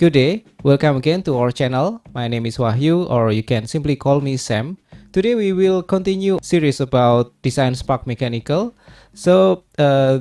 Good day, welcome again to our channel. My name is Wahyu, or you can simply call me Sam. Today we will continue series about DesignSpark Mechanical. So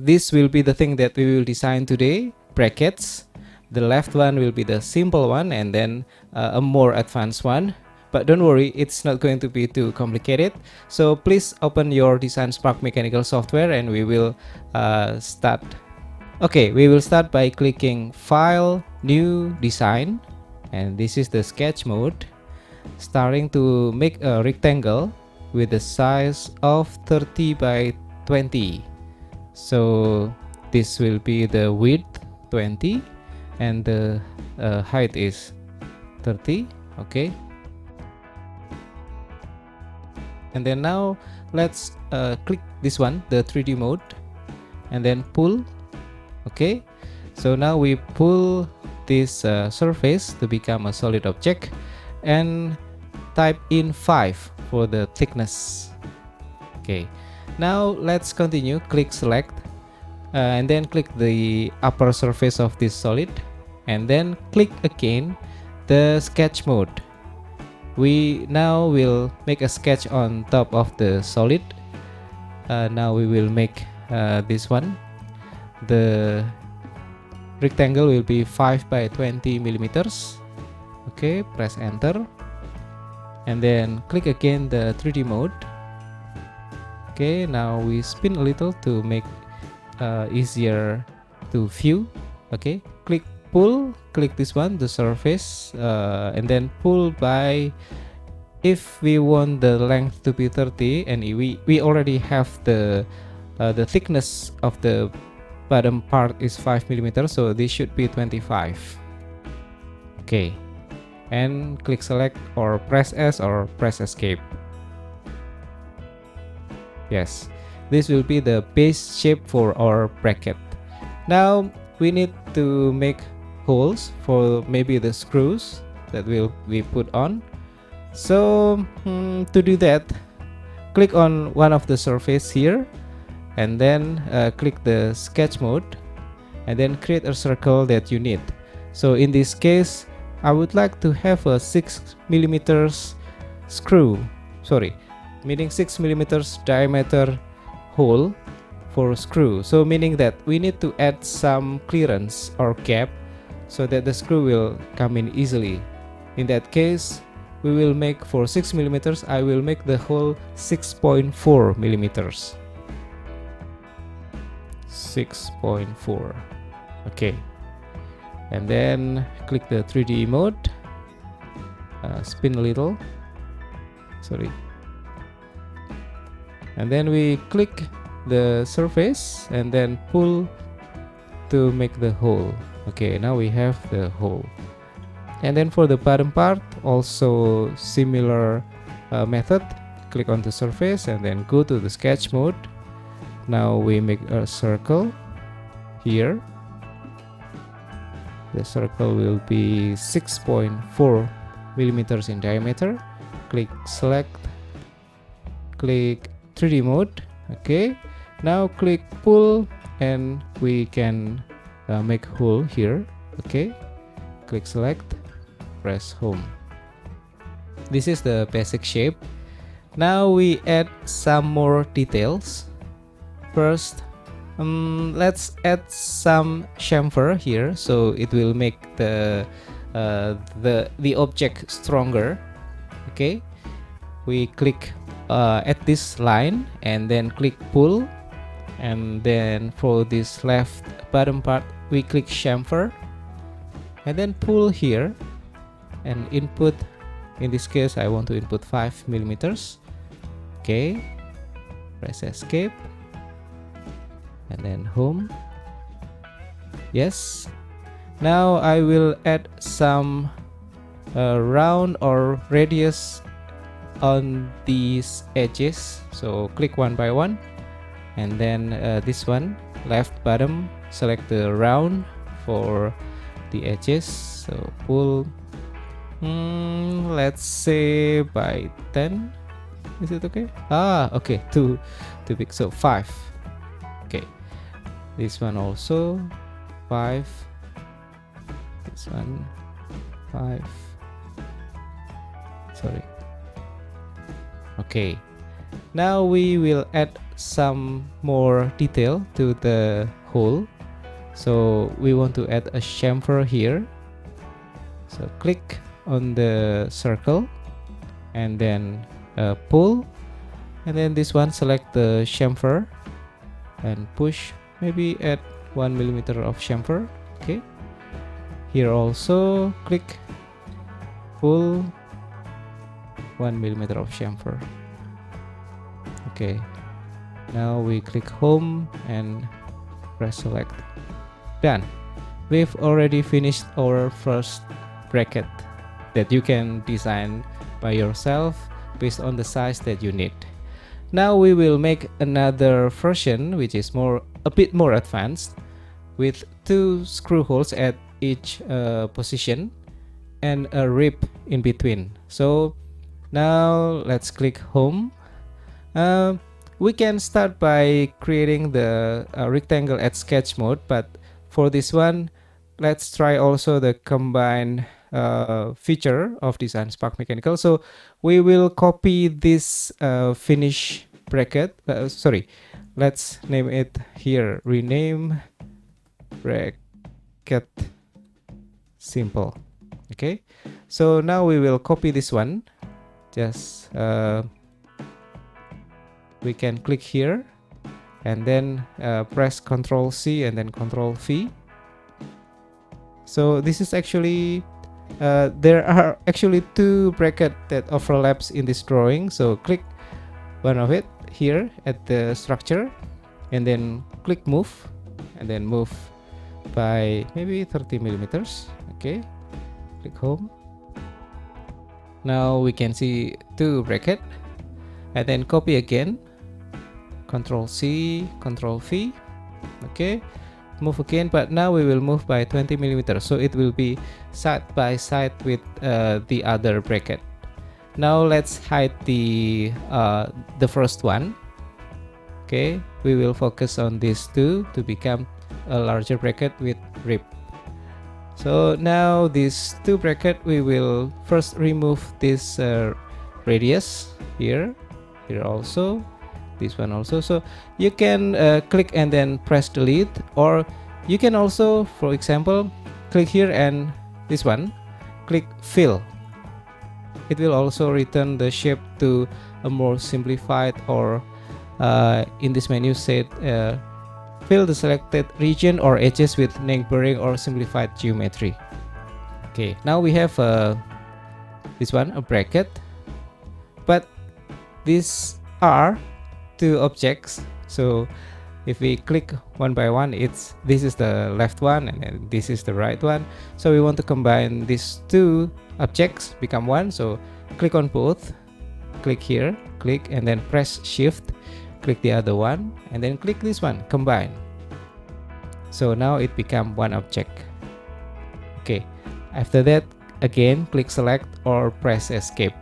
this will be the thing that we will design today, brackets. The left one will be the simple one, and then a more advanced one. But don't worry, it's not going to be too complicated. So please open your DesignSpark Mechanical software and we will start. Okay, we will start by clicking File, New Design, and this is the sketch mode. Starting to make a rectangle with a size of 30 by 20. So this will be the width 20 and the height is 30. Okay, and then now let's click this one, the 3D mode, and then pull. Okay, so now we pull this surface to become a solid object and type in 5 for the thickness. Okay, now let's continue. Click select and then click the upper surface of this solid, and then click again the sketch mode. We now will make a sketch on top of the solid. Now we will make this one. The rectangle will be 5 by 20 millimeters. Okay, press enter and then click again the 3D mode. Okay, now we spin a little to make easier to view. Okay, click pull, click this one, the surface, and then pull by. If we want the length to be 30 and we already have the thickness of the bottom part is 5 millimeters, so this should be 25. Okay, and click select or press S or press escape. Yes, this will be the base shape for our bracket. Now we need to make holes for maybe the screws that will be put on. So to do that, click on one of the surface here, and then click the sketch mode, and then create a circle that you need. So in this case I would like to have a 6 millimeters screw, meaning 6 millimeters diameter hole for a screw. So meaning that we need to add some clearance or gap so that the screw will come in easily. In that case, we will make for 6 millimeters, I will make the hole 6.4 millimeters. 6.4. okay, and then click the 3D mode, spin a little, and then we click the surface and then pull to make the hole. Okay, now we have the hole. And then for the bottom part, also similar method. Click on the surface and then go to the sketch mode. Now we make a circle here. The circle will be 6.4 millimeters in diameter. Click select, click 3D mode. Okay, now click pull and we can make hole here. Okay, click select, press home. This is the basic shape. Now we add some more details. First, let's add some chamfer here, so it will make the object stronger. Okay, we click at this line and then click pull, and then for this left bottom part we click chamfer and then pull here and input. In this case I want to input 5 millimeters. Okay, press escape and then home. Yes, now I will add some round or radius on these edges. So click one by one, and then this one left bottom, select the round for the edges, so pull, let's say by 10. Is it okay? Okay, too big, so 5. Okay, this one also 5. this one, 5. Sorry. Okay, now we will add some more detail to the hole. So we want to add a chamfer here. So click on the circle and then pull, and then this one select the chamfer and push, maybe add 1 millimeter of chamfer. Okay, here also click, pull, 1 millimeter of chamfer. Okay, now we click home and press select. Done. We've already finished our first bracket that you can design by yourself based on the size that you need. Now we will make another version which is a bit more advanced, with 2 screw holes at each position and a rib in between. So now let's click home. We can start by creating the rectangle at sketch mode, but for this one let's try also the combined feature of DesignSpark Mechanical. So we will copy this finish bracket, sorry, let's name it here, rename bracket simple. Okay, so now we will copy this one. Just we can click here and then press Ctrl C and then Ctrl V. So this is actually there are actually 2 brackets that overlaps in this drawing. So click one of it here at the structure and then click move, and then move by maybe 30 millimeters. Okay, click home. Now we can see 2 brackets, and then copy again, Ctrl C, Ctrl V. Okay, move again, but now we will move by 20 millimeters, so it will be side by side with the other bracket. Now let's hide the first one. Okay, we will focus on these 2 to become a larger bracket with rib. So now these 2 bracket, we will first remove this radius here, here also, this one also. So you can click and then press delete, or you can also, for example, click here and this one, click fill. It will also return the shape to a more simplified, or in this menu said fill the selected region or edges with neighboring or simplified geometry. Okay, now we have this one, a bracket, but these are 2 objects. So if we click one by one, this is the left one and then this is the right one. So we want to combine these 2 objects become one. So click on both, click here, click, and then press shift, click the other one, and then click this one, combine. So now it become one object. Okay, after that again click select or press escape.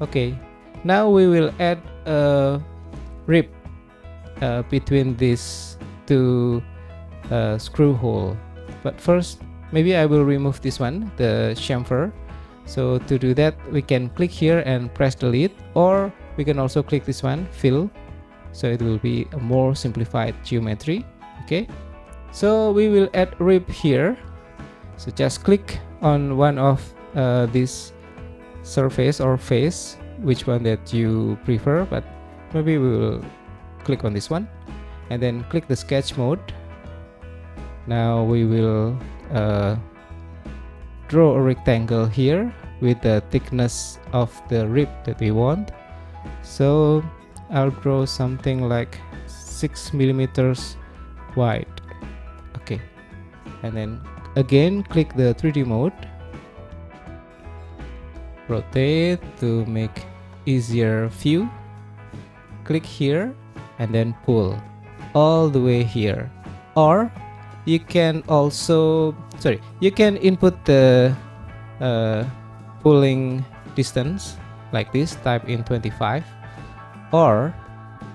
Okay, now we will add a rib between these 2 screw hole. But first, maybe I will remove this one, the chamfer. So to do that, we can click here and press delete, or we can also click this one, fill. So it will be a more simplified geometry. Okay, so we will add rib here. So just click on one of this surface or face, which one that you prefer, but maybe we will click on this one and then click the sketch mode. Now we will draw a rectangle here with the thickness of the rib that we want. So I'll draw something like 6 millimeters wide. Okay, and then again click the 3D mode, rotate to make easier view, click here and then pull all the way here, or you can also, sorry, you can input the pulling distance like this, type in 25, or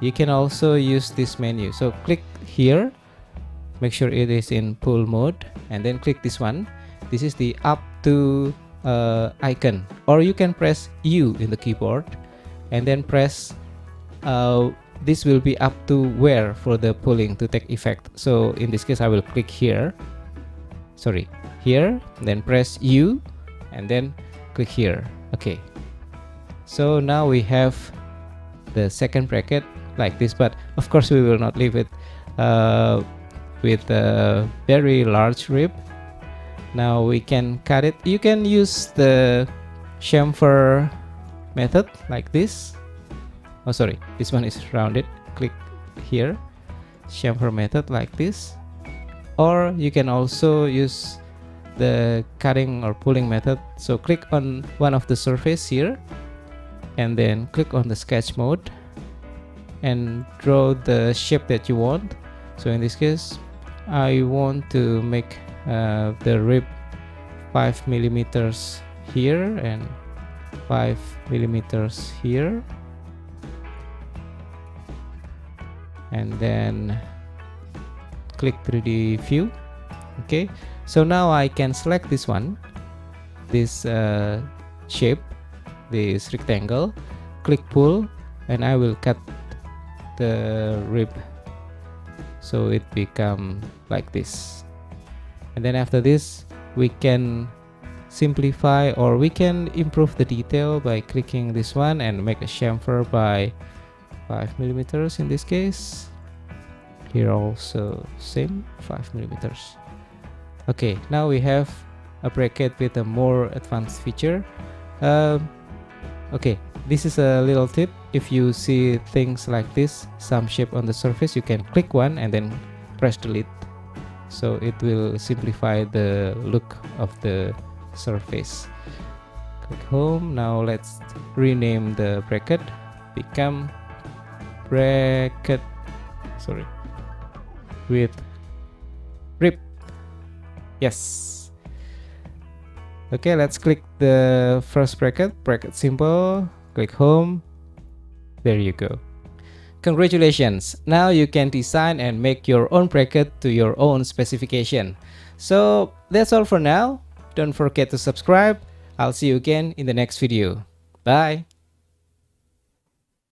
you can also use this menu. So click here, make sure it is in pull mode, and then click this one. This is the up to icon, or you can press U in the keyboard and then press this will be up to where for the polling to take effect. So in this case I will click here, sorry, here, then press U and then click here. Okay, so now we have the second bracket like this, but of course we will not leave it with a very large rib. Now we can cut it. You can use the chamfer method like this. Oh sorry, this one is rounded. Click here, chamfer method like this, or you can also use the cutting or pulling method. So click on one of the surface here and then click on the sketch mode and draw the shape that you want. So in this case I want to make the rib 5 millimeters here and 5 millimeters here, and then click 3D view. Okay, so now I can select this one, this shape, this rectangle, click pull, and I will cut the rib so it become like this. And then after this we can simplify, or we can improve the detail by clicking this one and make a chamfer by 5 millimeters in this case. Here also same 5 millimeters. Okay, now we have a bracket with a more advanced feature. Okay, this is a little tip. If you see things like this, some shape on the surface, you can click one and then press delete. So it will simplify the look of the surface. Click home. Now let's rename the bracket. Become bracket, sorry, with rib. Yes. Okay, let's click the first bracket, bracket symbol, click home. There you go. Congratulations. Now you can design and make your own bracket to your own specification. So that's all for now. Don't forget to subscribe. I'll see you again in the next video. Bye.